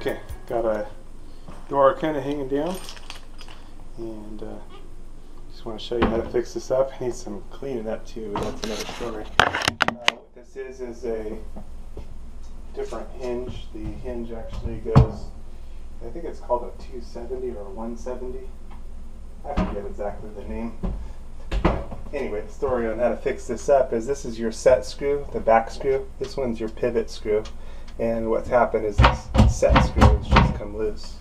Okay, got a door kind of hanging down, and just want to show you how to fix this up. I need some cleaning up too, that's another story. What this is a different hinge. The hinge actually goes, I think it's called a 270 or a 170. I forget exactly the name. Anyway, the story on how to fix this up is this is your set screw, the back screw. This one's your pivot screw. And what's happened is this set screw has just come loose.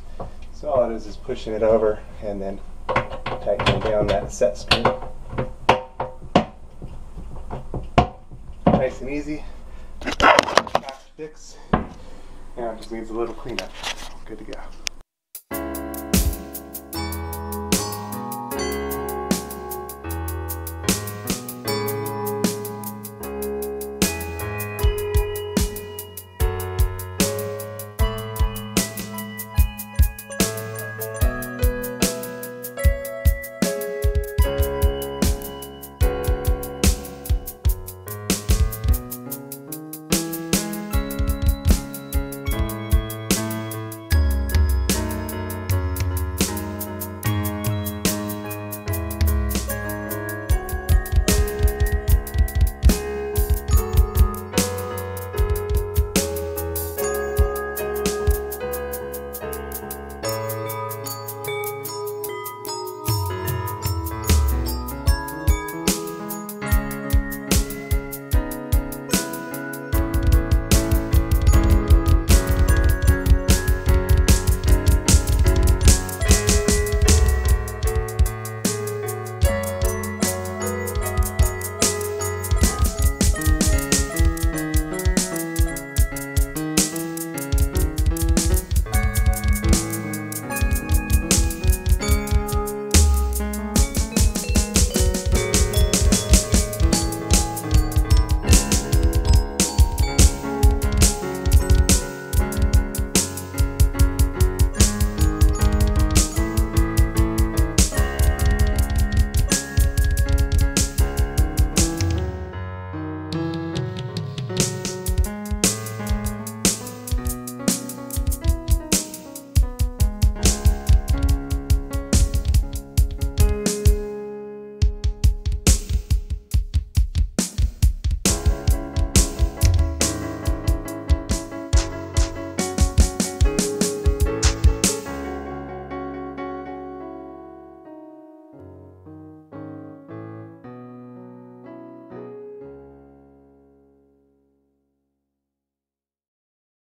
So all it is pushing it over and then tightening down that set screw. Nice and easy. Fast fix. Now it just needs a little cleanup. Good to go.